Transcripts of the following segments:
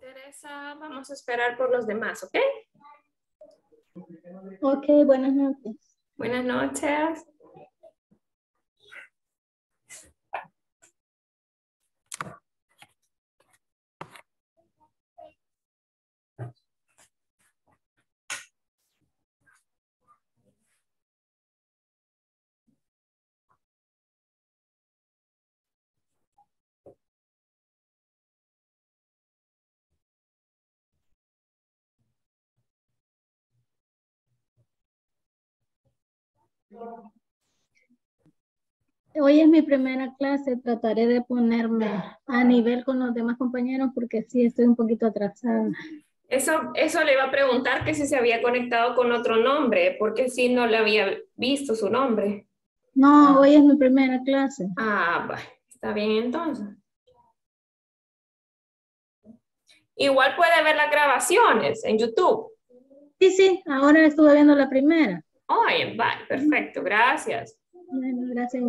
Teresa, vamos a esperar por los demás, ¿ok? Ok, buenas noches. Buenas noches. Hoy es mi primera clase, trataré de ponerme a nivel con los demás compañeros porque sí estoy un poquito atrasada. Eso le iba a preguntar, que si se había conectado con otro nombre, porque si no le había visto su nombre. No, hoy es mi primera clase. Ah, bueno, está bien entonces. Igual puede ver las grabaciones en YouTube. Sí, sí, ahora estuve viendo la primera. Oh, vale, perfecto, gracias. Bueno, gracias.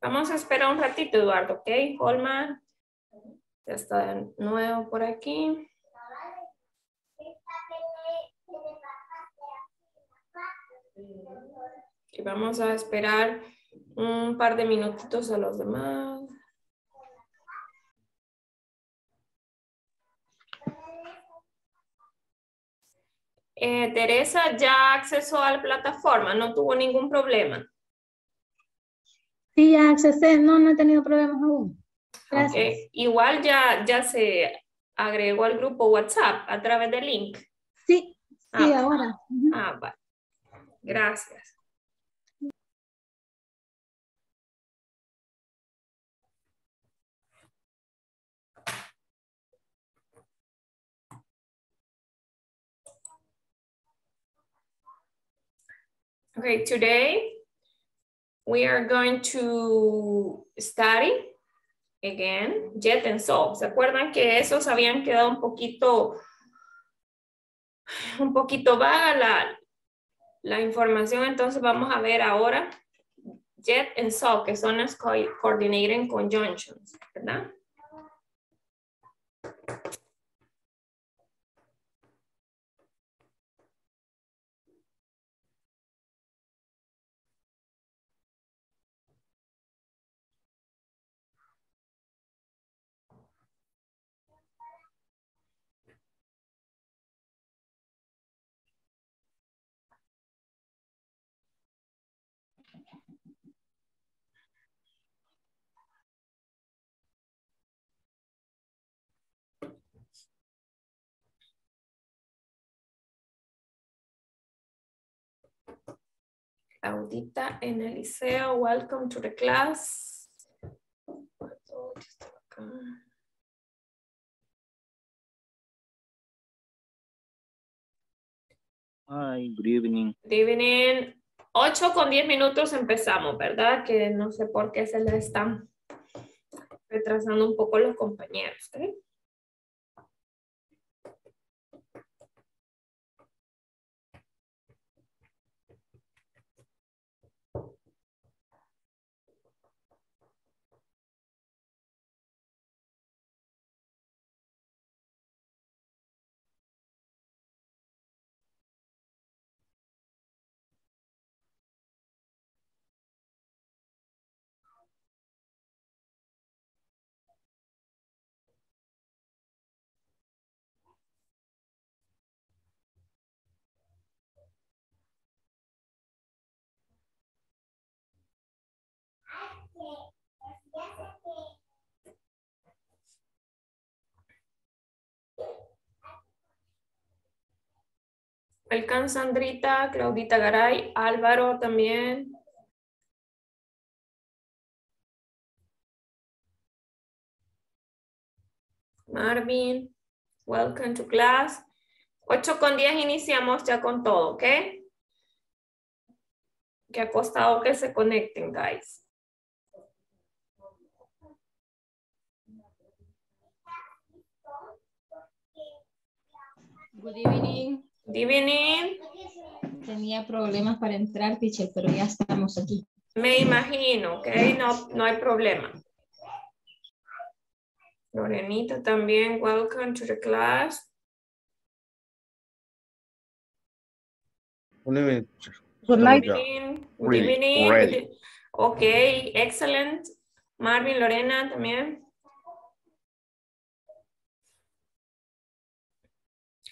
Vamos a esperar un ratito, Eduardo, ¿ok? Holman, ya está de nuevo por aquí. Y vamos a esperar un par de minutitos a los demás. Teresa ya accesó a la plataforma, no tuvo ningún problema. Sí, ya accesé, no he tenido problemas aún. Gracias. Okay. Igual ya se agregó al grupo WhatsApp a través del link. Sí, sí, ahora. Ah, vale. Gracias. Okay, today we are going to study again, jet and solve. ¿Se acuerdan que esos habían quedado un poquito vaga la información? Entonces vamos a ver ahora jet and solve, que son las coordinating conjunctions, ¿verdad? Claudita en el liceo, welcome to the class. Hi, good evening. Good evening. 8:10 empezamos, ¿verdad? Que no sé por qué se les están retrasando un poco los compañeros, ¿eh? Alcanza Andrita, Claudita, Garay, Álvaro también. Marvin, welcome to class. 8:10 iniciamos ya con todo, ¿ok? Que ha costado que se conecten, guys. Good evening. Good evening. Tenía problemas para entrar, teacher, pero ya estamos aquí. Me imagino, ¿ok? No hay problema. Lorenita también, welcome to the class. Good evening. Good evening. Ok, excellent. Marvin, Lorena también.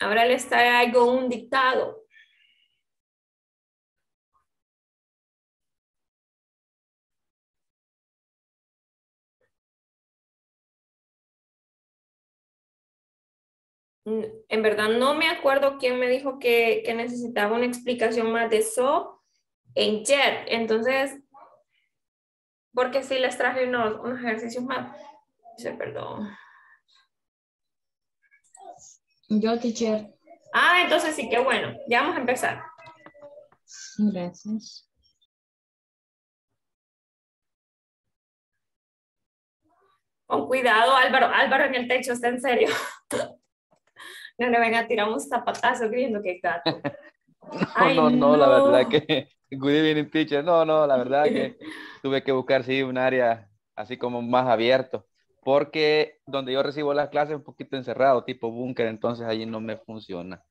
Ahora les traigo un dictado. En verdad no me acuerdo quién me dijo que necesitaba una explicación más de so en jet. Entonces, porque sí les traje unos ejercicios más. Dice, perdón. Yo, teacher. Ah, entonces sí, qué bueno. Ya vamos a empezar. Gracias. Con cuidado, Álvaro. Álvaro en el techo, está en serio. No le venga a tirar un zapatazo creyendo que gato. No, la verdad que... Good evening, teacher. No, la verdad que tuve que buscar, sí, un área así como más abierto. Porque donde yo recibo las clases es un poquito encerrado, tipo búnker, entonces allí no me funciona.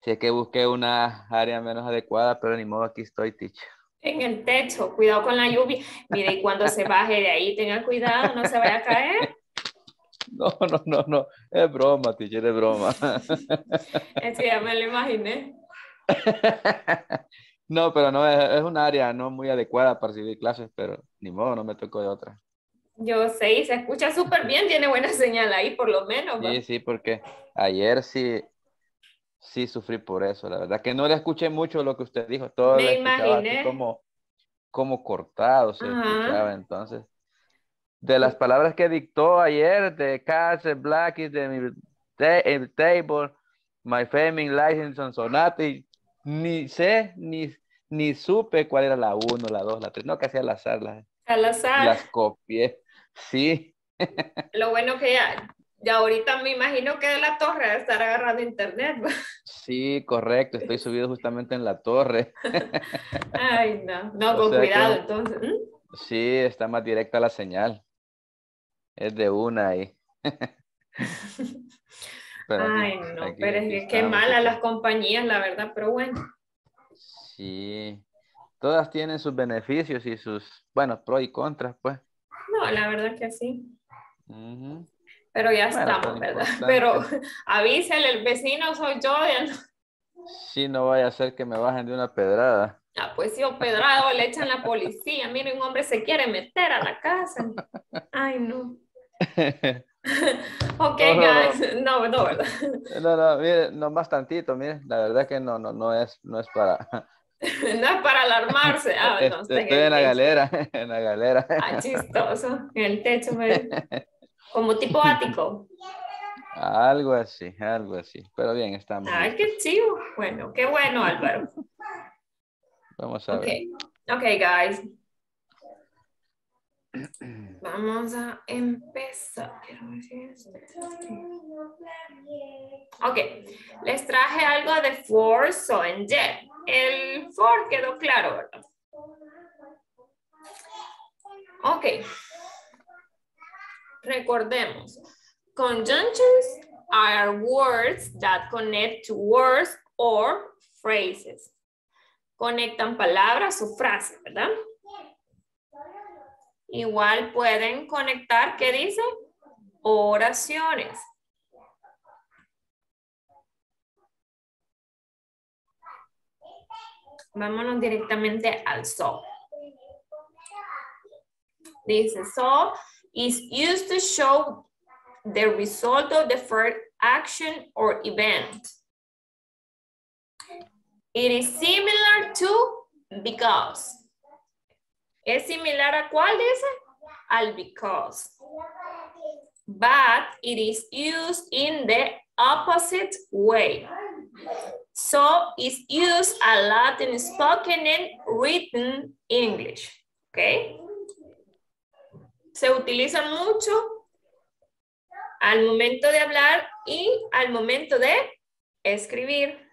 Sé que busqué una área menos adecuada, pero ni modo, aquí estoy, teacher. En el techo, cuidado con la lluvia. Mire, y cuando se baje de ahí, tenga cuidado, no se vaya a caer. No, es broma, teacher, es broma. Es que ya me lo imaginé. No, pero no, es un área no muy adecuada para recibir clases, pero ni modo, no me tocó de otra. Yo sé, y se escucha súper bien, tiene buena señal ahí, por lo menos, ¿no? Sí, porque ayer sí sufrí por eso, la verdad, que no le escuché mucho lo que usted dijo, todo me imaginé como cortado se escuchaba, entonces, de las palabras que dictó ayer, de cats and blackies, de mi table, my family license and sonati, ni sé, ni supe cuál era la 1, la 2, la 3, no, que hacía al azar, las copié. Sí. Lo bueno que ya ahorita me imagino que de la torre debe estar agarrando internet. Sí, correcto. Estoy subido justamente en la torre. Ay, no, con cuidado que, entonces. ¿Mm? Sí, está más directa la señal. Es de una ahí. Pero ay, no, aquí, pero es que malas las compañías, la verdad, pero bueno. Sí. Todas tienen sus beneficios y sus, bueno, pros y contras, pues. No, la verdad que sí. Pero ya estamos, ¿verdad? Importante. Pero avísale, el vecino soy yo. No. Sí, no vaya a ser que me bajen de una pedrada. Ah, pues sí, o pedrado, le echan la policía. Miren, un hombre se quiere meter a la casa. Ay, no. Ok, guys. No, ¿verdad? No, mire, nomás tantito, mire. La verdad que no es para... No es para alarmarse. Ah, no, estoy en la galera. Ah, chistoso, en el techo, como tipo ático. Algo así, pero bien, estamos. Ay, qué chido. Bueno, qué bueno, Álvaro. Vamos a ver. Ok, guys. Vamos a empezar. Ok, les traje algo de for, so, and yet. El for quedó claro, ¿verdad? Ok. Recordemos. Conjunctions are words that connect to words or phrases. Conectan palabras o frases, ¿verdad? Igual pueden conectar, ¿qué dice? Oraciones. Vámonos directamente al so. Dice, so is used to show the result of the first action or event. It is similar to because. ¿Es similar a cuál dice? Al because. But it is used in the opposite way. So it's used a lot in spoken and written English. Okay. Se utiliza mucho al momento de hablar y al momento de escribir.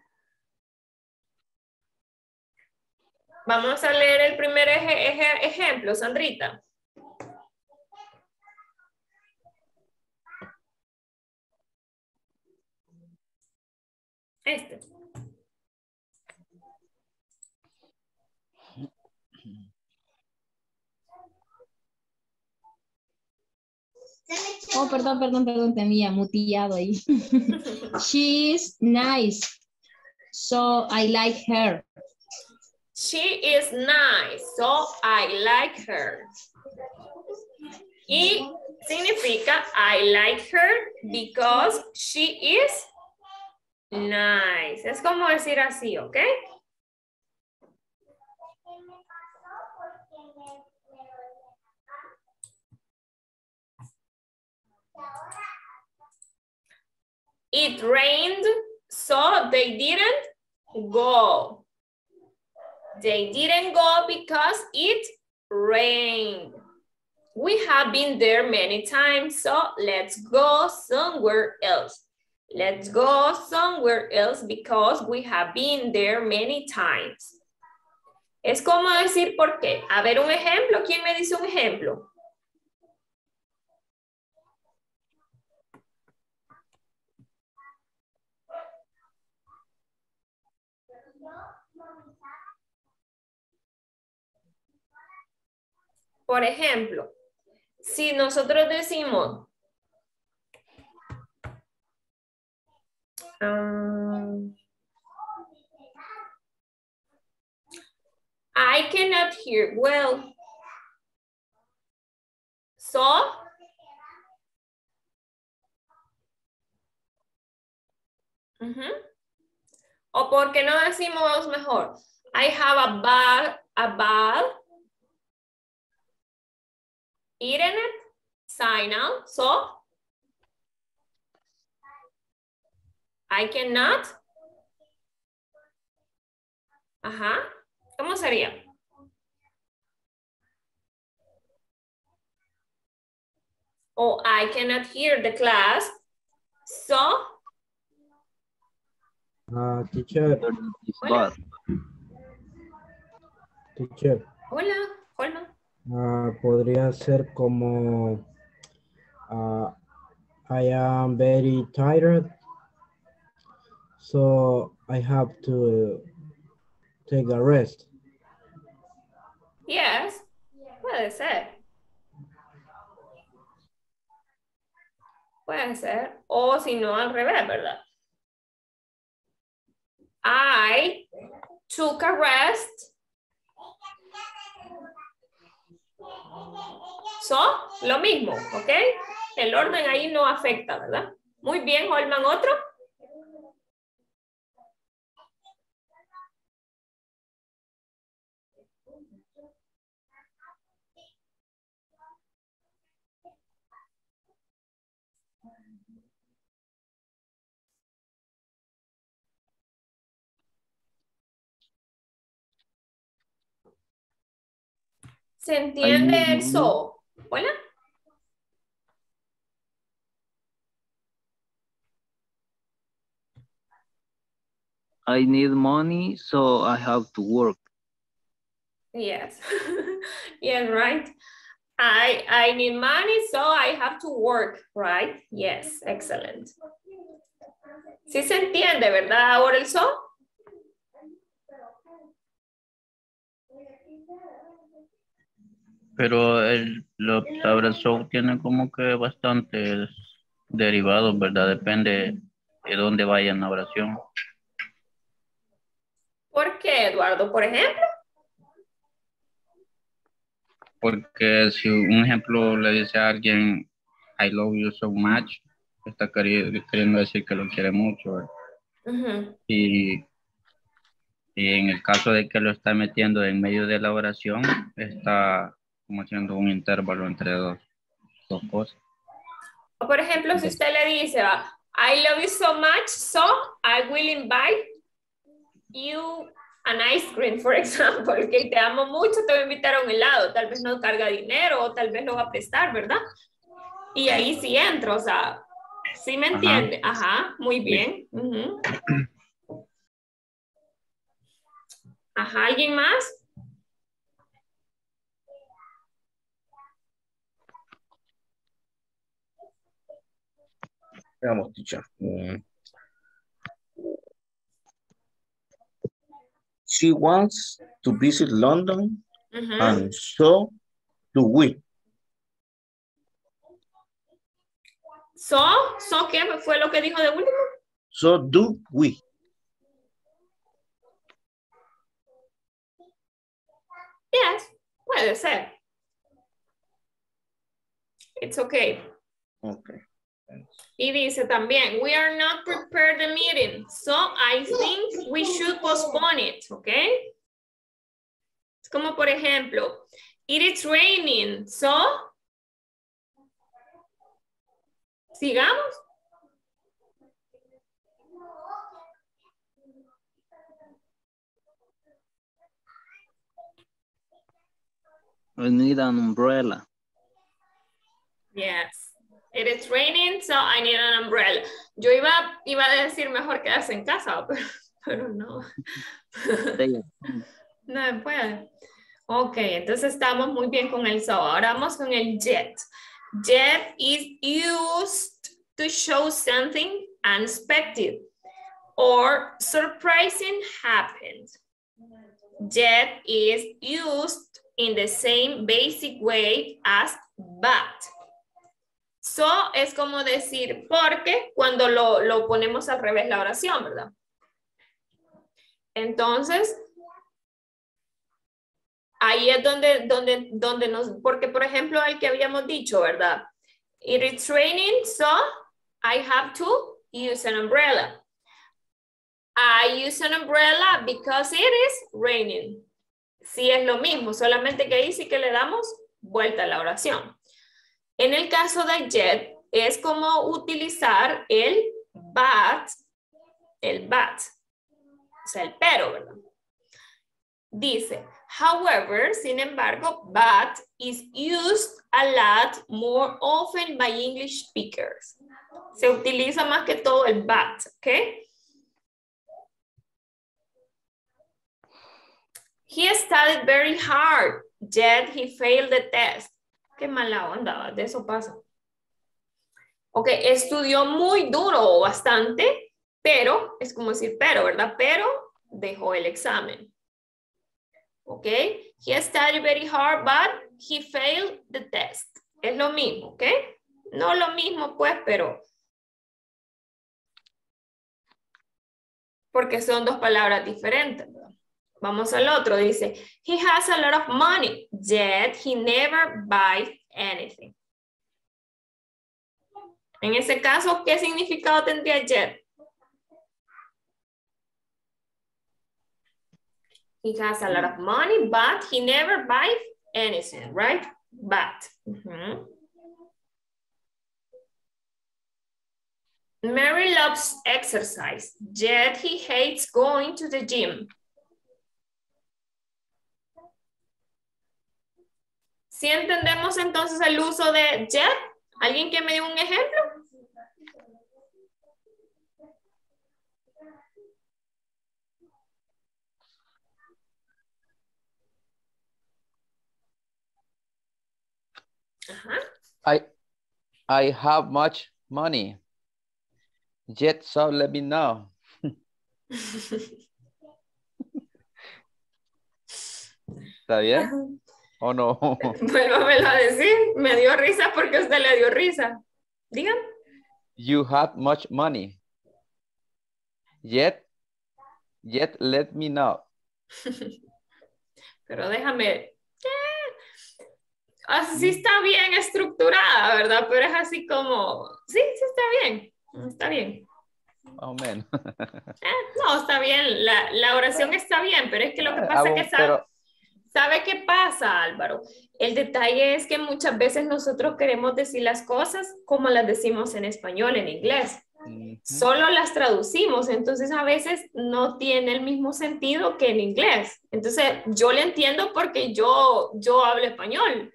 Vamos a leer el primer ejemplo, Sandrita. Este. Oh, perdón, tenía muteado ahí. She's nice, so I like her. She is nice, so I like her. Y significa I like her because she is nice. Es como decir así, ¿ok? It rained, so they didn't go. They didn't go because it rained. We have been there many times, so let's go somewhere else. Let's go somewhere else because we have been there many times. Es como decir por qué. A ver, un ejemplo. ¿Quién me dice un ejemplo? Por ejemplo, si nosotros decimos, I cannot hear well, so o por qué no decimos mejor, I have a bad internet signal, so I cannot. Ajá. ¿Cómo sería? Oh, I cannot hear the class, so. Teacher. Hola. Teacher. Hola, Holman. Podría ser como I am very tired, so I have to take a rest. Yes, puede ser, o si no al revés, ¿verdad? I took a rest. So, lo mismo, ¿ok? El orden ahí no afecta, ¿verdad? Muy bien, Holman, ¿otro? ¿Se entiende el so? ¿Hola? I need money, so I have to work. Yes. Yes, right. I need money, so I have to work, right? Yes, excellent. ¿Sí se entiende, verdad, ahora el so? Pero la palabra so tiene como que bastantes derivados, ¿verdad? Depende de dónde vaya en la oración. ¿Por qué, Eduardo? ¿Por ejemplo? Porque si un ejemplo le dice a alguien, I love you so much, está queriendo decir que lo quiere mucho. Uh-huh. Y En el caso de que lo está metiendo en medio de la oración, está como haciendo un intervalo entre dos cosas. Por ejemplo, si usted le dice, I love you so much, so I will invite you an ice cream, por ejemplo, que te amo mucho, te voy a invitar a un helado, tal vez no carga dinero o tal vez lo va a prestar, ¿verdad? Y ahí sí entro, o sea, ¿sí me entiende? Ajá, muy bien. Uh-huh. Ajá, ¿alguien más? Vamos, teacher. She wants to visit London, uh-huh, and so do we. So, ¿qué fue lo que dijo de último? So do we. Yes, puede ser. It's okay. Okay. Y dice también, we are not prepared the meeting, so I think we should postpone it, okay? Es como por ejemplo, it is raining, so sigamos. We need an umbrella. Yes. It is raining, so I need an umbrella. Yo iba a decir mejor quedarse en casa, pero no. No puede. Ok, entonces estamos muy bien con el so. Ahora vamos con el jet. Jet is used to show something unexpected or surprising happened. Jet is used in the same basic way as but. So es como decir porque cuando lo ponemos al revés la oración, ¿verdad? Entonces, ahí es donde nos... Porque, por ejemplo, el que habíamos dicho, ¿verdad? It is raining, so I have to use an umbrella. I use an umbrella because it is raining. Sí es lo mismo, solamente que ahí sí que le damos vuelta a la oración. En el caso de jet, es como utilizar el but, o sea, el pero, ¿verdad? Dice, however, sin embargo, but is used a lot more often by English speakers. Se utiliza más que todo el but, ¿ok? He studied very hard, yet he failed the test. Qué mala onda, de eso pasa. Ok, estudió muy duro, bastante, pero, es como decir pero, ¿verdad? Pero dejó el examen. Ok, he studied very hard, but he failed the test. Es lo mismo, ¿ok? No lo mismo, pues, pero... Porque son dos palabras diferentes, ¿verdad? Vamos al otro, dice, he has a lot of money, yet he never buys anything. En ese caso, ¿qué significado tendría yet? He has a lot of money, but he never buys anything, right? But. Uh-huh. Mary loves exercise, yet he hates going to the gym. ¿Sí entendemos entonces el uso de jet? ¿Alguien que me dé un ejemplo? Ajá. I have much money. Jet, so let me know. ¿Está bien? ¿O no? Vuélvamelo a decir. Me dio risa porque usted le dio risa. Digan. You have much money. Yet let me know. Pero déjame. Así está bien estructurada, ¿verdad? Pero es así como... Sí, está bien. Está bien. más o menos. No, está bien, la oración está bien, pero es que lo que pasa es que ¿sabe qué pasa, Álvaro? El detalle es que muchas veces nosotros queremos decir las cosas como las decimos en español, en inglés. Solo las traducimos, entonces a veces no tiene el mismo sentido que en inglés. Entonces yo le entiendo porque yo hablo español,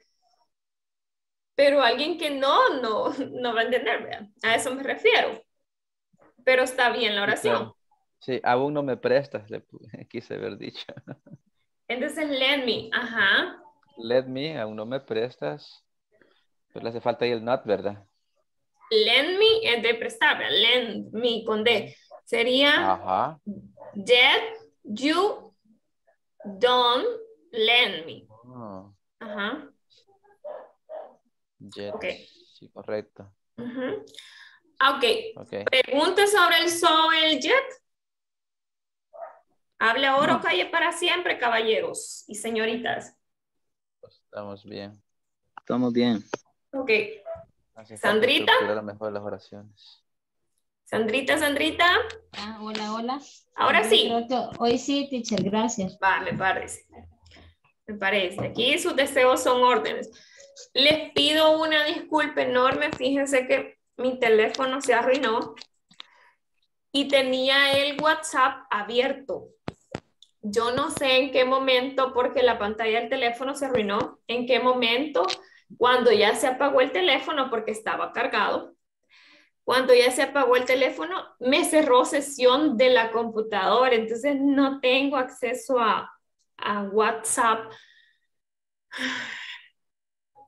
pero alguien que no va a entender, ¿verdad? A eso me refiero. Pero está bien la oración. Sí, aún no me prestas, le quise haber dicho. Entonces let me, ajá. Let me, aún no me prestas. Pero le hace falta ahí el not, ¿verdad? Lend me es de prestar, lend me con D. Sería, ajá, that you don't lend me. Oh. Ajá. Yes. Okay. Sí, correcto. Uh-huh. Okay. Ok. Pregunta sobre el so, el jet. Habla oro, no, calle para siempre, caballeros y señoritas. Estamos bien. Estamos bien. Ok. Sandrita. Mejor las oraciones. Sandrita, Sandrita. Ah, hola, hola. Ahora sí. Hoy sí, teacher, gracias. Va, me parece. Me parece. Aquí sus deseos son órdenes. Les pido una disculpa enorme. Fíjense que mi teléfono se arruinó y tenía el WhatsApp abierto. Yo no sé en qué momento, porque la pantalla del teléfono se arruinó, en qué momento... Cuando ya se apagó el teléfono, porque estaba cargado, cuando ya se apagó el teléfono, me cerró sesión de la computadora. Entonces no tengo acceso a WhatsApp.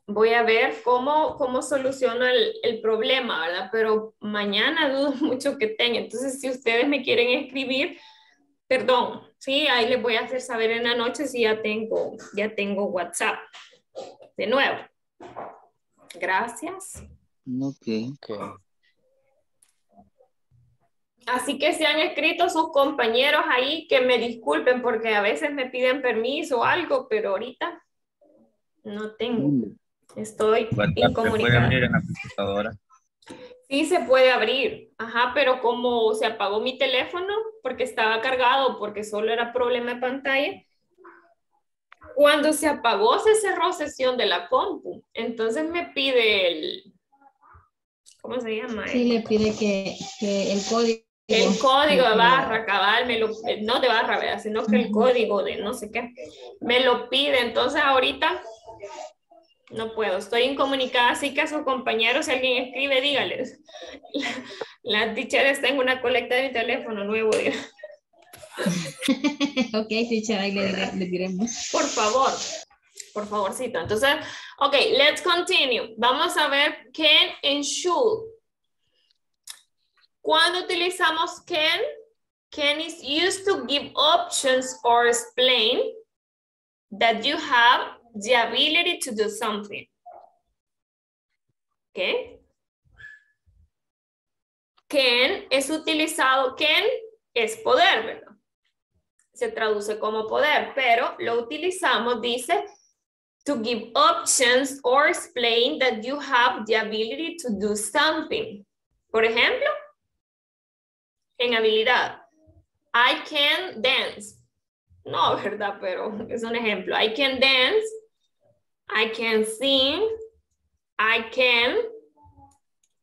Voy a ver cómo soluciono el problema, ¿verdad? Pero mañana dudo mucho que tenga. Entonces, si ustedes me quieren escribir, perdón, sí, ahí les voy a hacer saber en la noche si ya tengo WhatsApp. De nuevo. Gracias. Okay. Así que si han escrito sus compañeros ahí, que me disculpen porque a veces me piden permiso o algo, pero ahorita no tengo. Estoy incomunicada. ¿Se puede abrir en la computadora? Sí, se puede abrir. Ajá, pero como se apagó mi teléfono porque estaba cargado, porque solo era problema de pantalla, cuando se apagó, se cerró sesión de la compu. Entonces me pide el... ¿Cómo se llama? Sí, le pide que el código... El código de barra, cabal, no de barra, ¿verdad? Sino que el código de no sé qué. Me lo pide. Entonces ahorita no puedo. Estoy incomunicada. Así que a sus compañeros, si alguien escribe, dígales. La teacher está en una colecta de mi teléfono nuevo, diga. Ok, teacher, ahí le diremos. Por favorcito. Entonces, ok, let's continue. Vamos a ver can and should. Cuando utilizamos can is used to give options or explain that you have the ability to do something. Ok. Can es utilizado, can es poder, ¿verdad? Se traduce como poder, pero lo utilizamos, dice, to give options or explain that you have the ability to do something. Por ejemplo, en habilidad, I can dance. No, ¿verdad? Pero es un ejemplo. I can dance, I can sing, I can...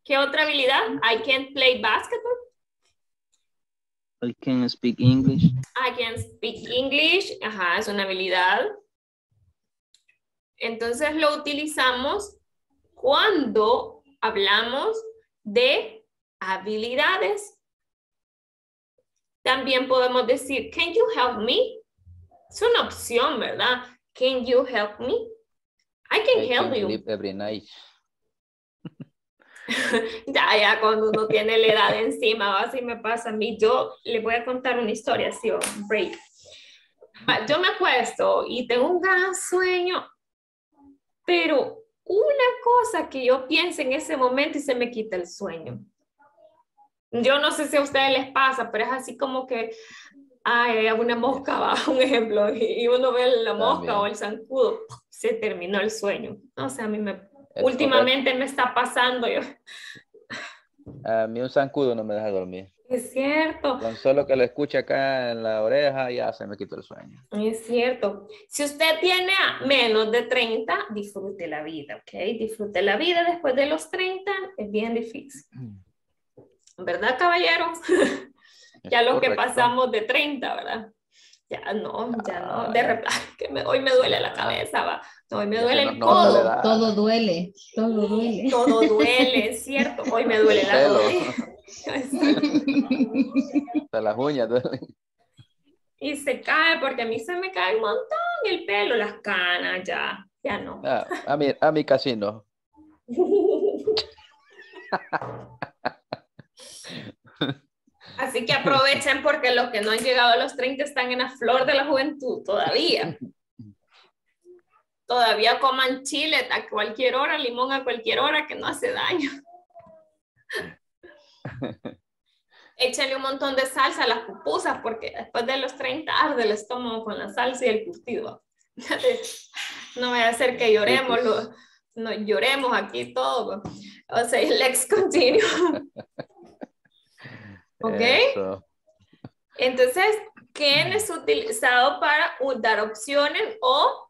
¿Qué otra habilidad? I can play basketball. I can speak English. I can speak English. Ajá, es una habilidad. Entonces lo utilizamos cuando hablamos de habilidades. También podemos decir, can you help me? Es una opción, ¿verdad? Can you help me? I can help you. Sleep every night. Ya, cuando uno tiene la edad encima, así me pasa a mí. Yo le voy a contar una historia, así, un break. Yo me acuesto y tengo un gran sueño, pero una cosa que yo pienso en ese momento y se me quita el sueño. Yo no sé si a ustedes les pasa, pero es así como que hay una mosca, va, un ejemplo, y uno ve la mosca o el zancudo, se terminó el sueño. O sea, a mí me... Últimamente me está pasando. A mí un zancudo no me deja dormir. Es cierto. Con solo que lo escuche acá en la oreja ya se me quitó el sueño. Es cierto. Si usted tiene menos de 30, disfrute la vida, ¿ok? Disfrute la vida después de los 30, es bien difícil. ¿Verdad, caballeros? Ya los que pasamos de 30, ¿verdad? Ya no, ya no. De repente, hoy me duele la cabeza, va. Hoy me duele el codo. Todo duele, todo duele. Todo duele, es cierto. Hoy me duele la cabeza. Las uñas duelen. Y se cae, porque a mí se me cae un montón el pelo, las canas, ya. Ya no. Ah, a mí casi no. Así que aprovechen porque los que no han llegado a los 30 están en la flor de la juventud todavía. Todavía coman chile a cualquier hora, limón a cualquier hora, que no hace daño. Échenle un montón de salsa a las pupusas porque después de los 30 arde el estómago con la salsa y el curtido. No vaya a ser que lloremos, no, lloremos aquí todo. O sea, let's continue. ¿Ok? Eso. Entonces, ¿quién es utilizado para dar opciones o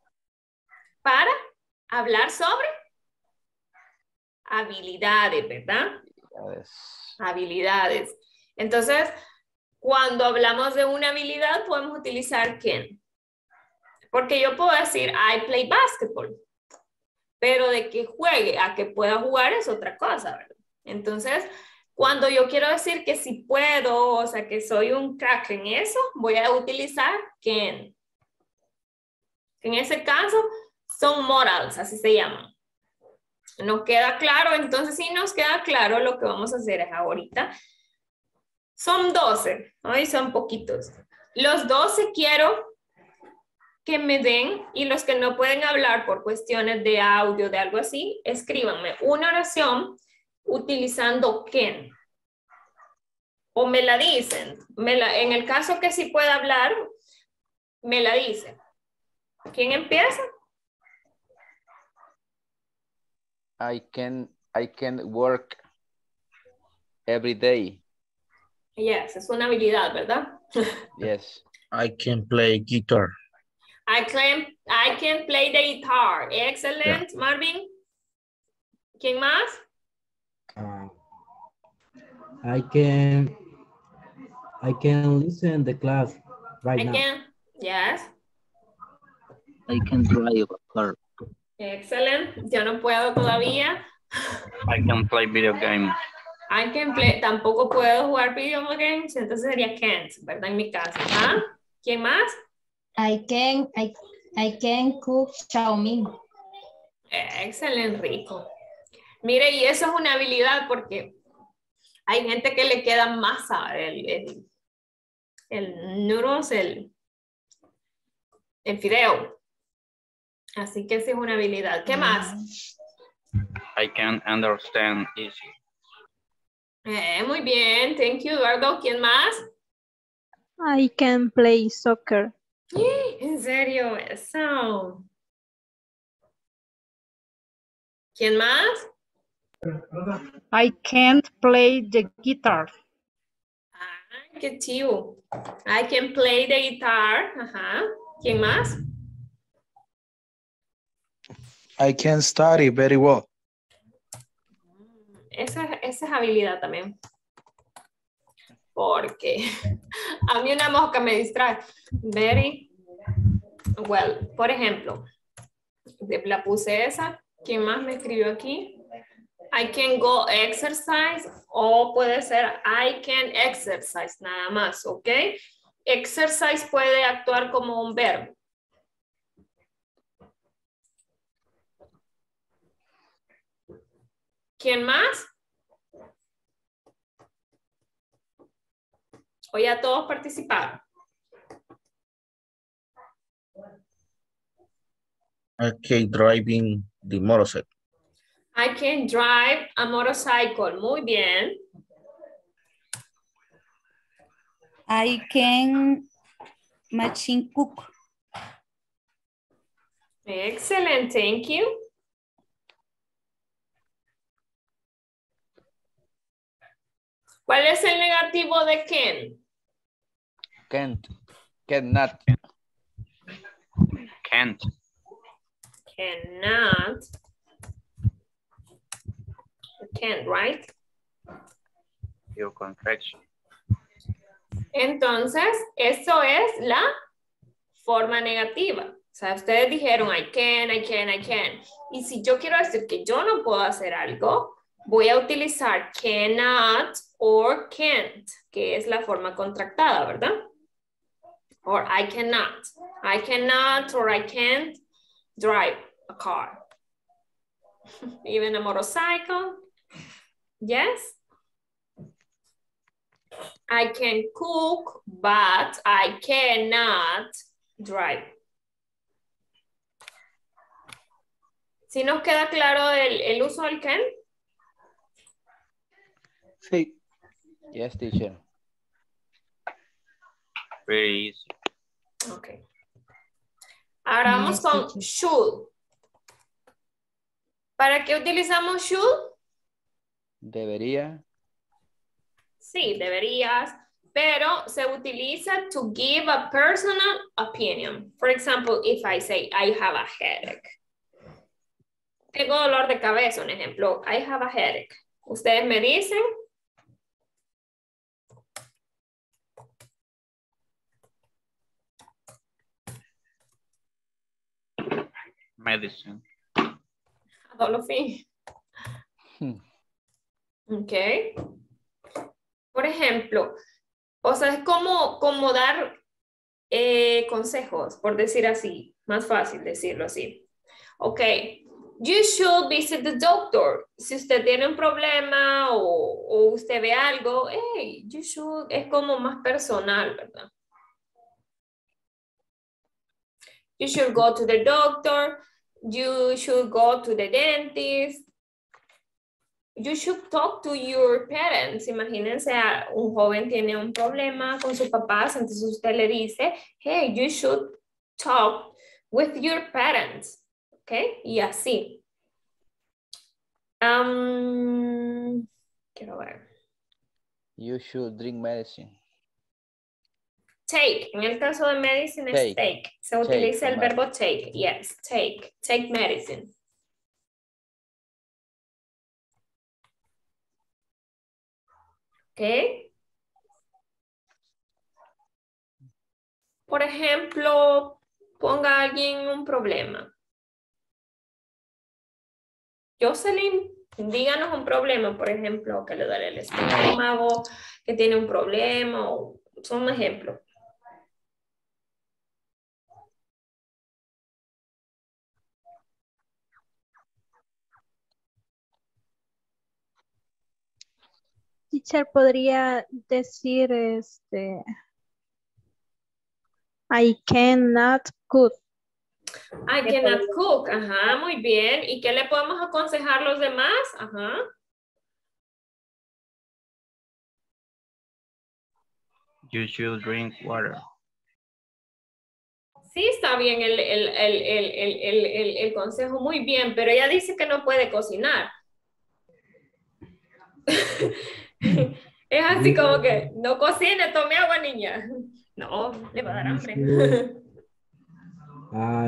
para hablar sobre habilidades, ¿verdad? Habilidades. Habilidades. Entonces, cuando hablamos de una habilidad, podemos utilizar ¿quién? Porque yo puedo decir, I play basketball. Pero de que juegue a que pueda jugar es otra cosa, ¿verdad? Entonces, cuando yo quiero decir que sí puedo, o sea, que soy un crack en eso, voy a utilizar can. En ese caso, son modals, así se llaman. ¿Nos queda claro? Entonces, si nos queda claro, lo que vamos a hacer es ahorita. Son 12, hoy son poquitos. Los 12 quiero que me den, y los que no pueden hablar por cuestiones de audio, de algo así, escríbanme una oración utilizando can, o me la dicen, en el caso que sí pueda hablar, me la dicen. ¿Quién empieza? I can work every day. Yes, es una habilidad, ¿verdad? Yes. I can play guitar. I can play the guitar. Excellent, yeah. Marvin. ¿Quién más? I can listen the class right now. I can, yes. I can drive a car. Excellent. Yo no puedo todavía. I can play video games. I can play. Tampoco puedo jugar video games. Entonces sería can't, ¿verdad? En mi caso. ¿Ah? ¿Quién más? I can cook chow mein. Excellent, rico. Mire, y eso es una habilidad porque hay gente que le queda masa el noodles, el fideo. Así que esa es una habilidad. ¿Qué más? I can understand easy. Muy bien. Thank you, Eduardo. ¿Quién más? I can play soccer. ¿En serio? Eso. ¿Quién más? I can't play the guitar. Ah, qué chivo. I can play the guitar. Ajá. ¿Quién más? I can study very well. Esa es habilidad también. Porque a mí una mosca me distrae. Very well. Por ejemplo, la puse esa. ¿Quién más me escribió aquí? I can go exercise, o puede ser I can exercise, nada más, ¿ok? Exercise puede actuar como un verbo. ¿Quién más? ¿O ya todos participaron? Okay, driving the motorcycle. I can drive a motorcycle. Muy bien. I can machine cook. Excellent. Thank you. ¿Cuál es el negativo de can? Can't. Cannot. Can't. Cannot. Can't, right? Your contraction. Entonces, eso es la forma negativa. O sea, ustedes dijeron, I can, I can, I can. Y si yo quiero decir que yo no puedo hacer algo, voy a utilizar cannot or can't, que es la forma contractada, ¿verdad? Or I cannot. I cannot or I can't drive a car. Even a motorcycle. Yes? I can cook, but I cannot drive. ¿Sí nos queda claro el uso del can? Sí. Yes, teacher. Very easy. Okay. Ahora vamos con should. ¿Para qué utilizamos should? Debería. Sí, deberías, pero se utiliza to give a personal opinion. For example, if I say, I have a headache. Tengo dolor de cabeza, un ejemplo. I have a headache. Ustedes me dicen. Medicine. Adolfín. Okay. Por ejemplo, o sea, es como dar consejos, por decir así. Más fácil decirlo así. Ok, you should visit the doctor. Si usted tiene un problema o usted ve algo, hey, you should, es como más personal, ¿verdad? You should go to the doctor. You should go to the dentist. You should talk to your parents. Imagínense, un joven tiene un problema con sus papás, entonces usted le dice, hey, you should talk with your parents. ¿Ok? Y así. Quiero ver. You should drink medicine. Take. En el caso de medicine es take. Se utiliza el verbo take. Yes, take. Take medicine. Okay. Por ejemplo, ponga a alguien un problema. Jocelyn, díganos un problema, por ejemplo, que le duele el estómago, que tiene un problema, son un ejemplo. Teacher, podría decir, I cannot cook. I cannot cook, ajá, muy bien. ¿Y qué le podemos aconsejar a los demás? Ajá. You should drink water. Sí, está bien el consejo, muy bien, pero ella dice que no puede cocinar. Es así como que, no cocine, tome agua, niña. No, le va a dar hambre.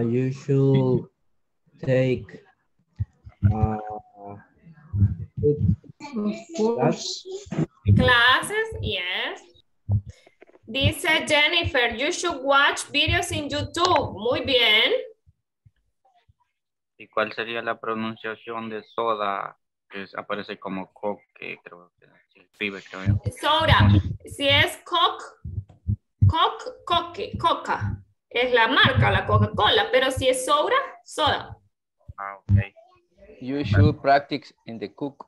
You should take classes, yes. Dice Jennifer, you should watch videos in YouTube. Muy bien. ¿Y cuál sería la pronunciación de soda? Aparece como coke, creo que se escribe, creo. Soda, si es coca, es la marca, la Coca-Cola, pero si es soda, soda. Ah, ok. You should practice in the cook.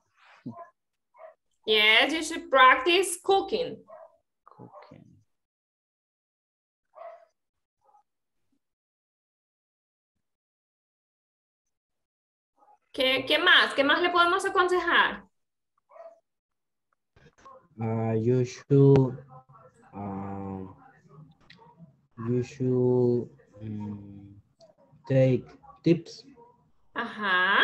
Yes, you should practice cooking. Cooking. ¿Qué más? ¿Qué más le podemos aconsejar? You should take tips. Ajá.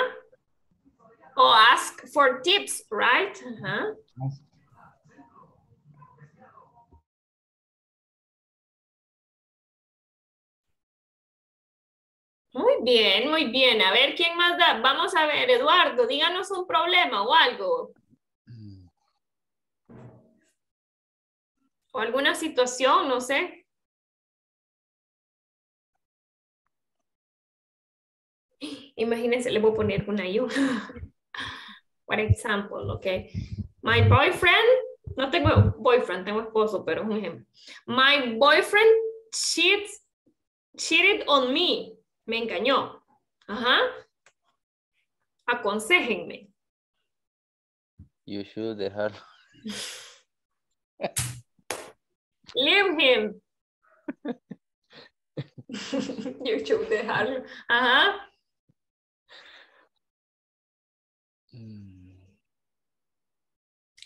O ask for tips, right? Ajá. Muy bien, muy bien. A ver, ¿quién más da? Vamos a ver, Eduardo, díganos un problema o algo. O alguna situación, no sé. Imagínense, le voy a poner una yo. Por ejemplo, ok. My boyfriend, no tengo boyfriend, tengo esposo, pero es un ejemplo. My boyfriend cheated on me. Me engañó. Ajá. Aconséjenme. You should dejar. Leave him. You should dejarlo. Ajá.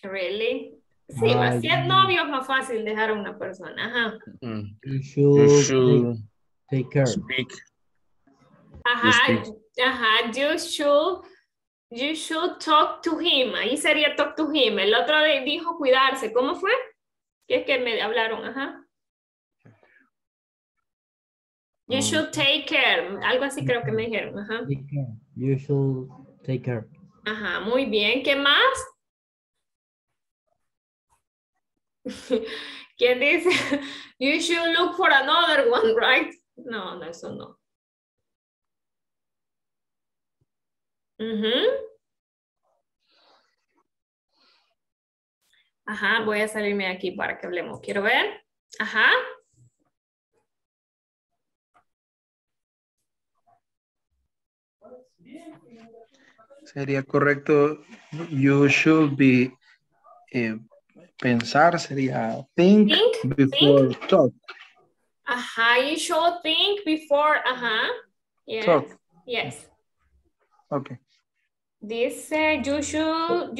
Really? Sí, más 100 novios es más fácil dejar a una persona. Ajá. You should take care. Speak. Ajá, ajá. You should talk to him. Ahí sería talk to him. El otro dijo cuidarse. ¿Cómo fue? Que es que me hablaron, ajá. You should take care. Algo así creo que me dijeron, ajá. You should take care. Ajá, muy bien. ¿Qué más? ¿Quién dice? You should look for another one, right? No, no, eso no. Uh-huh. Ajá, voy a salirme de aquí para que hablemos. Quiero ver. Ajá. Sería correcto. You should be... pensar sería think before talk. Ajá, you should think before, ajá. Yes. Talk. Yes. Okay. Dice, you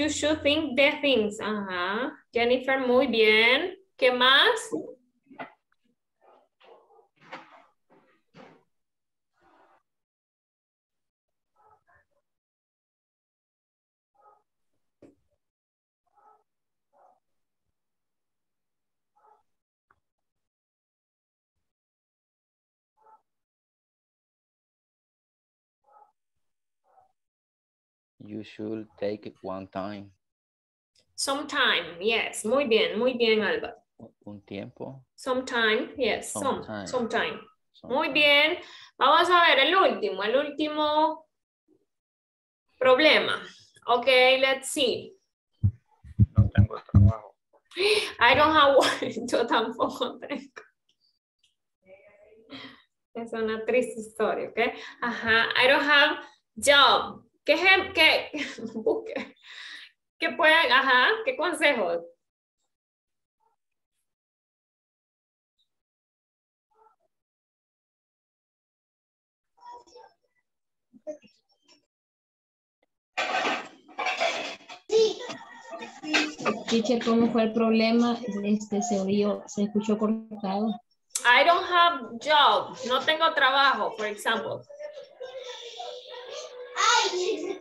should think the things. Ajá. Jennifer, muy bien. ¿Qué más? You should take it one time. Sometime, yes. Muy bien, Alba. Un tiempo. Sometime, yes. Sometime. Sometime. Muy bien. Vamos a ver el último problema. Okay, let's see. No tengo trabajo. I don't have work. Yo tampoco tengo. Es una triste historia, okay? Ajá. I don't have job. ¿Qué pueden, ajá, qué consejos? Dice, ¿cómo fue el problema? Se escuchó cortado. I don't have job. No tengo trabajo, por ejemplo. You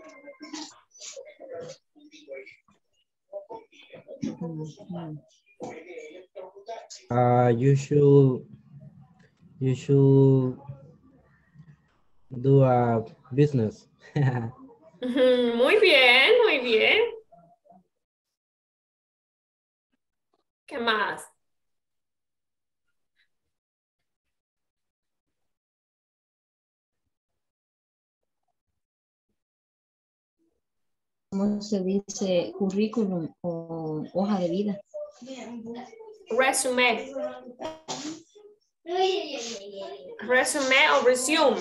should do a business. Muy bien, muy bien. ¿Qué más? ¿Cómo se dice? Currículum o hoja de vida. Resume. Resume o resume.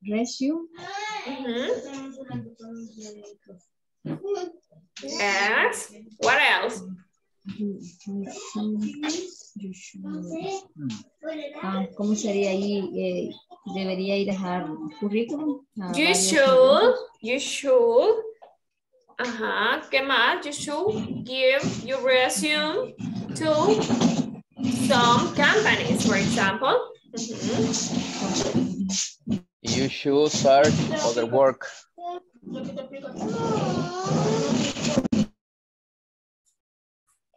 Resume. Uh-huh. Yes. What else? ¿Cómo sería ahí? ¿Debería ir a dejar currículum? You should. Ajá, ¿qué más? You should give your resume to some companies, for example. Mm-hmm. You should start other work.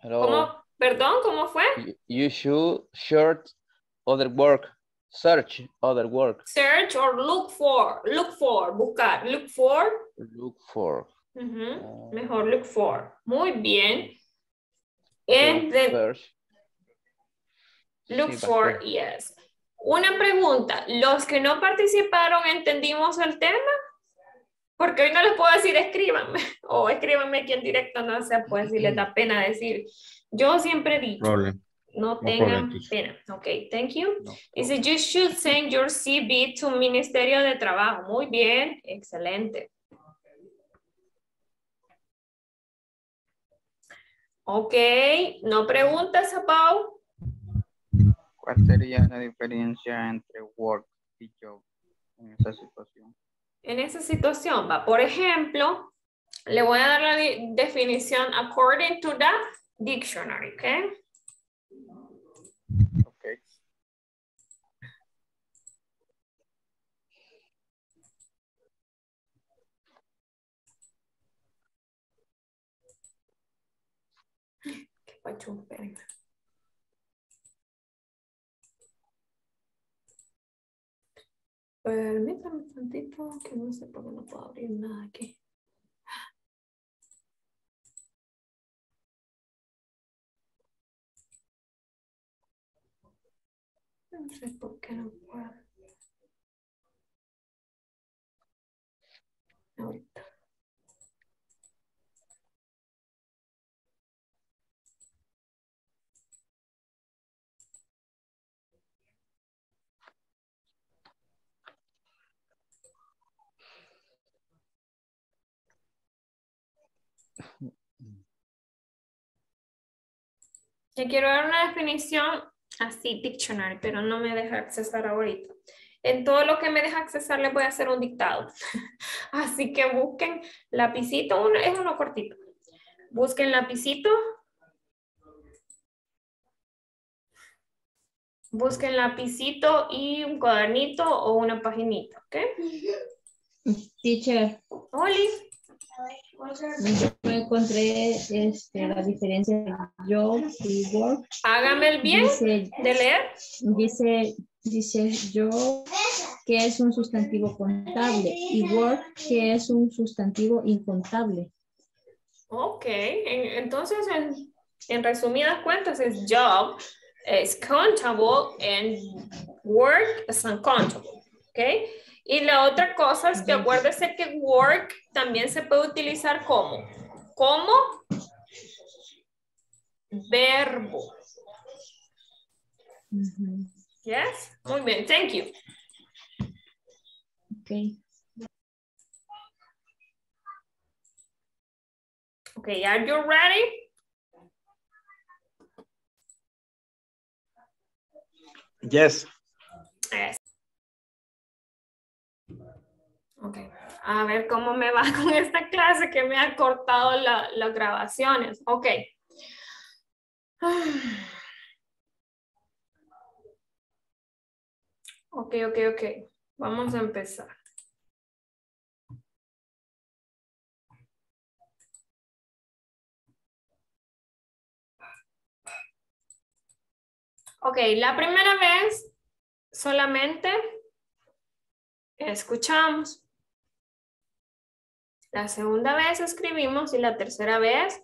Hello. ¿Cómo? Perdón, ¿cómo fue? You should start other work. Search, other work. Search or look for. Look for, buscar. Look for. Look for. Uh-huh. Mejor look for. Muy bien. And then, look for, yes. Una pregunta. ¿Los que no participaron entendimos el tema? Porque hoy no les puedo decir escríbanme. O escríbanme aquí en directo. No sé, pues si les da pena decir. Yo siempre he dicho. Problem. No tengan pena. Ok, thank you. No. Dice, you should send your CV to Ministerio de Trabajo. Muy bien, excelente. Ok, no preguntas, Pau. ¿Cuál sería la diferencia entre work y job en esa situación? En esa situación, va. Por ejemplo, le voy a dar la definición according to the dictionary, ¿ok? Permítame un tantito que no sé por qué no puedo abrir nada aquí. No sé por qué no puedo. Ahorita. Yo quiero dar una definición así, diccionario, pero no me deja accesar ahorita. En todo lo que me deja accesar les voy a hacer un dictado. Así que busquen lapicito, es uno cortito. Busquen lapicito. Busquen lapicito y un cuadernito o una paginita, ¿ok? Teacher. Oli. Yo encontré la diferencia de job y work. Hágame el bien de leer. Dice job que es un sustantivo contable y work que es un sustantivo incontable. Ok, entonces en resumidas cuentas es job es countable and work es uncontable, ok. Y la otra cosa es que acuérdese que work también se puede utilizar como, verbo. Yes, muy bien, thank you. Okay. Okay, are you ready? Yes. Yes. Ok, a ver cómo me va con esta clase que me ha cortado las grabaciones. Ok. Ok. Vamos a empezar. Ok, la primera vez solamente escuchamos. La segunda vez escribimos y la tercera vez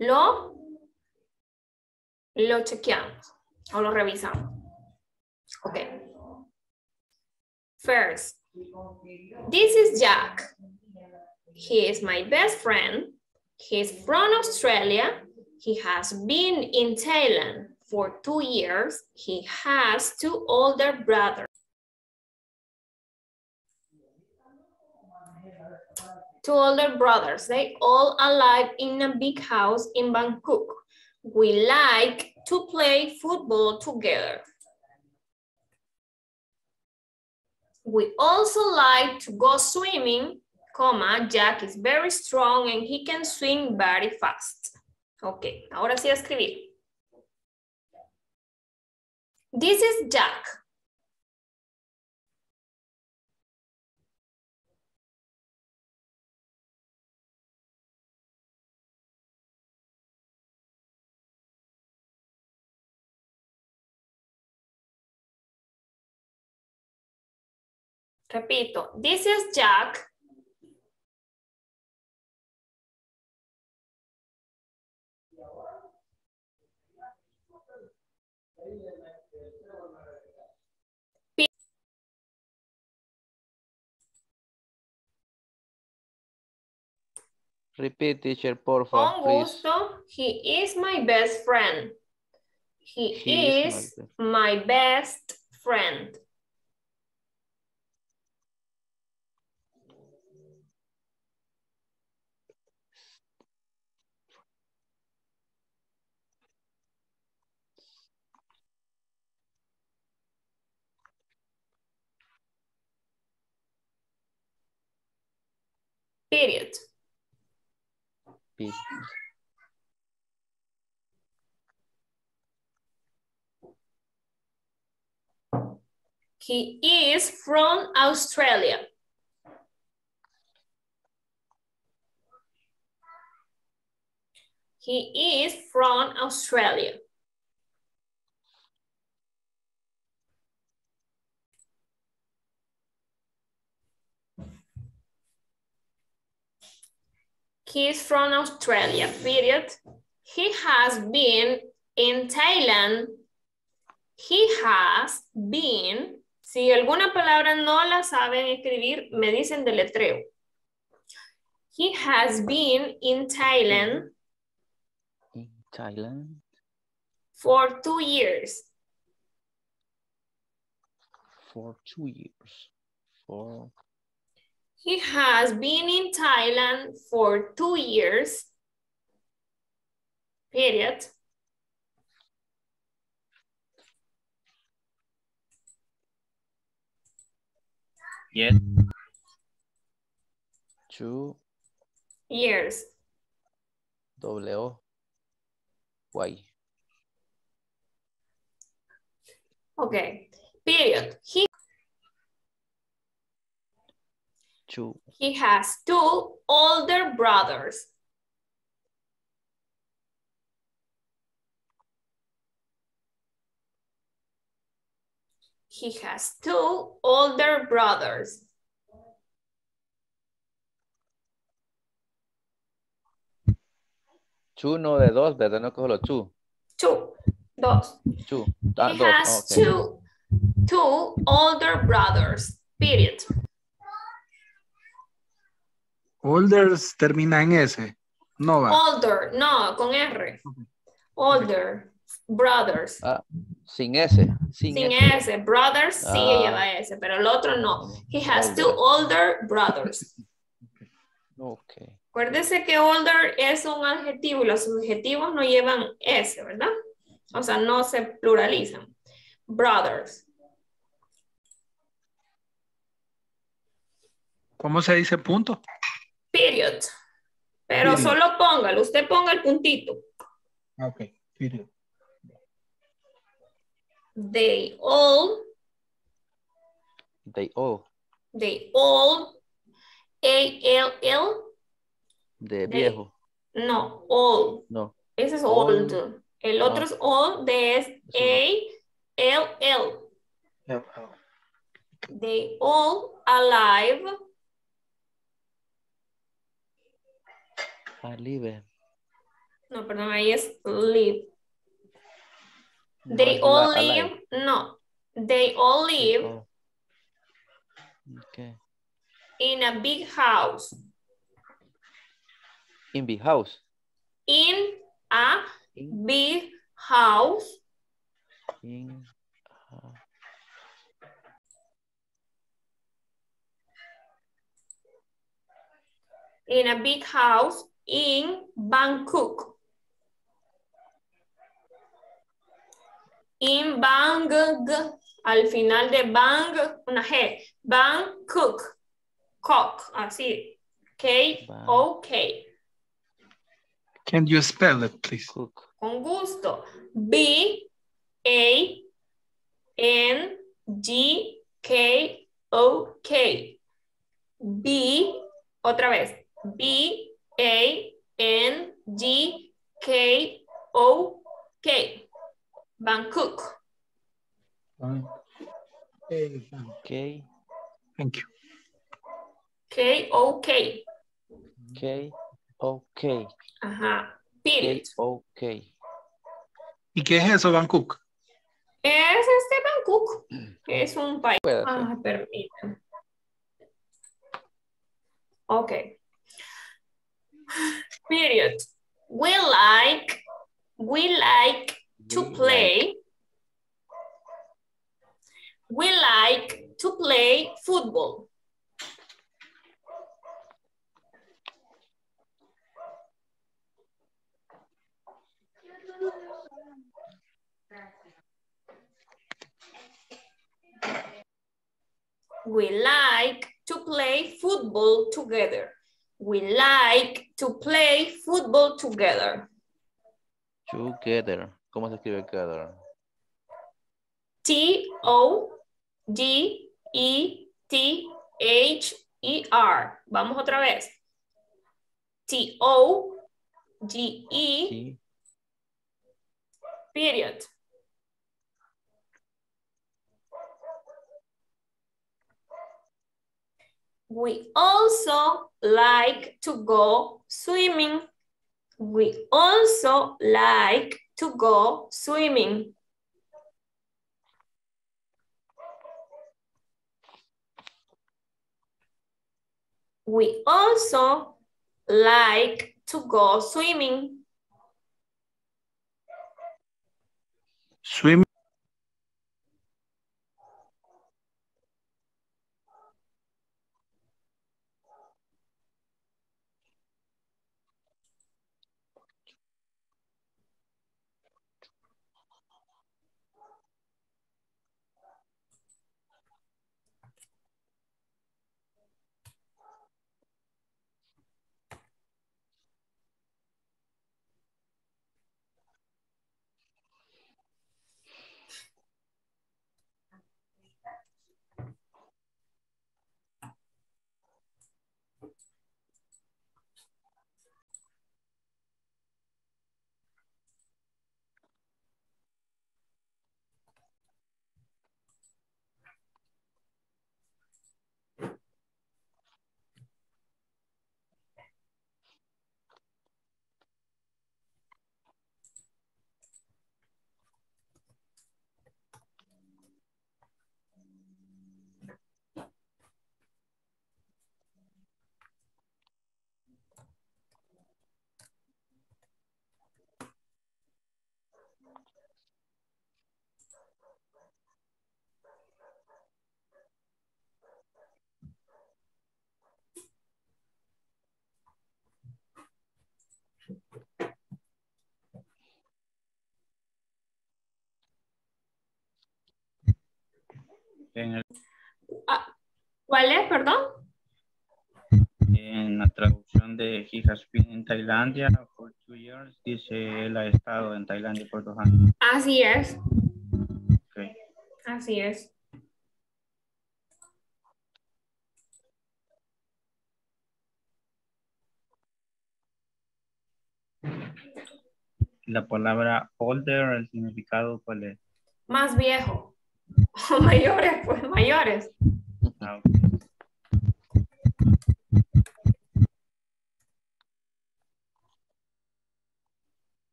lo chequeamos o lo revisamos. Ok. First, this is Jack. He is my best friend. He is from Australia. He has been in Thailand for 2 years. He has 2 older brothers. 2 older brothers, they all alive in a big house in Bangkok. We like to play football together. We also like to go swimming, Jack is very strong and he can swim very fast. Okay, ahora sí a escribir. This is Jack. Repito, this is Jack. Repeat, teacher, por favor. Con gusto, please. He is my best friend. He is my best friend. Period. He is from Australia. He is from Australia. He is from Australia, period. He has been in Thailand. He has been. Si alguna palabra no la saben escribir, me dicen deletreo. He has been in Thailand. In Thailand. For 2 years. For 2 years. For... He has been in Thailand for 2 years, period. Yes. 2 years. W. Y. Okay, period. He has 2 older brothers. He has 2 older brothers. Two, no de dos, ¿verdad? No cojo los two. Two. He has okay. two older brothers, period. Olders termina en S, no va. Older, no, con R. Older, brothers. Ah, sin S. Sin S. Brothers sí lleva S, pero el otro no. He has older. 2 older brothers. Okay. Acuérdese que older es un adjetivo y los subjetivos no llevan S, ¿verdad? O sea, no se pluralizan. Brothers. ¿Cómo se dice punto? Period. Pero period. Solo póngalo. Usted ponga el puntito. Ok. Period. They all. A-L-L. De viejo. No. All. No. Ese es old. All. El otro es all. De es A-L-L. They all alive. Live. No, perdón, ahí es live. No, they all live. No, they all live. Okay. In a big house. In big house. In a big house. In a... In a big house. In Bangkok. In Bangkok. Al final de Bang, una G. Bangkok. Cock. Así. K-O-K. Can you spell it, please? Con gusto. B-A-N-G-K-O-K. B. Otra vez. B-A-N-G-K-O-K. Bangkok. Okay. Thank you. Okay, okay. Okay, okay. Ajá. Period. Okay. ¿Y qué es eso, Bangkok? Es este Bangkok. Es un país. Ah, permítanme. Ok. Period. We like to play football. We like to play football together. We like to play football together. Together. ¿Cómo se escribe together? T-O-D-E-T-H-E-R. Vamos otra vez. T-O-D-E. Period. We also like to go swimming. We also like to go swimming. We also like to go swimming. Swimming. ¿Cuál es, perdón? En la traducción de He has been in Tailandia for 2 years, dice él ha estado en Tailandia por 2 años. Así es. Okay. Así es. La palabra older, ¿el significado cuál es? Más viejo. O mayores, pues mayores. Ah, okay.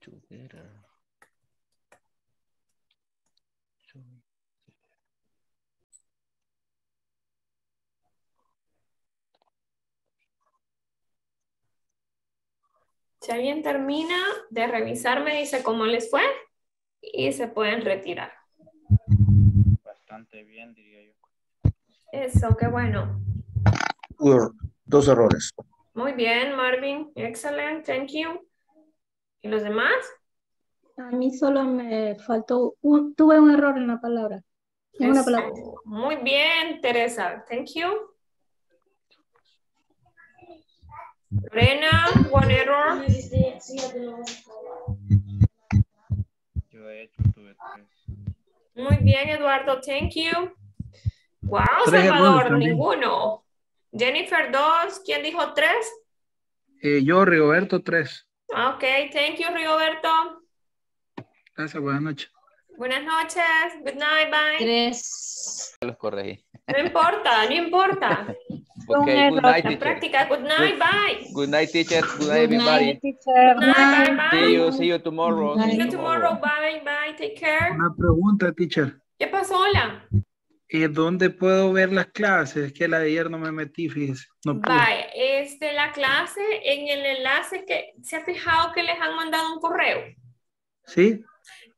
Together. Si alguien termina de revisar, me dice cómo les fue y se pueden retirar. Bastante bien, diría yo. Eso, qué bueno. 2 errores. Muy bien, Marvin. Excellent, thank you. ¿Y los demás? A mí solo me faltó, tuve un error en la palabra. En una palabra. Muy bien, Teresa. Thank you. Lorena, 1 error. Yo he hecho, tuve 3. Muy bien, Eduardo, thank you. Wow, Salvador, ninguno. Jennifer, 2. ¿Quién dijo 3? Yo, Rigoberto, 3. Ok, thank you, Rigoberto. Gracias, buenas noches. Buenas noches, good night, bye. 3. Los corregí. No importa, no importa. Okay, good night, teacher. Práctica. Good night, bye. Good night, teacher. Good night, everybody. Good night, bye, bye. See you tomorrow. See you tomorrow, bye, bye. Take care. Una pregunta, teacher. ¿Qué pasó, hola? ¿Dónde puedo ver las clases? Que la de ayer no me metí, fíjese. No pude. Vaya, la clase en el enlace que se ha fijado que les han mandado un correo. Sí.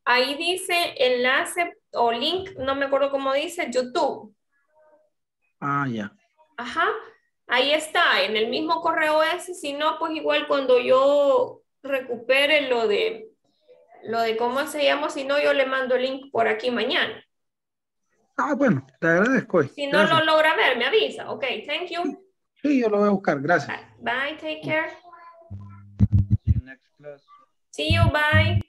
Ahí dice enlace o link, no me acuerdo cómo dice, YouTube. Ah, ya. Ajá, ahí está, en el mismo correo ese, si no, pues igual cuando yo recupere lo de cómo se llama, si no, yo le mando el link por aquí mañana. Ah, bueno, te agradezco. Si no lo logra ver, me avisa. Ok, thank you. Sí, yo lo voy a buscar, gracias. Bye, take care. See you next class. See you, bye.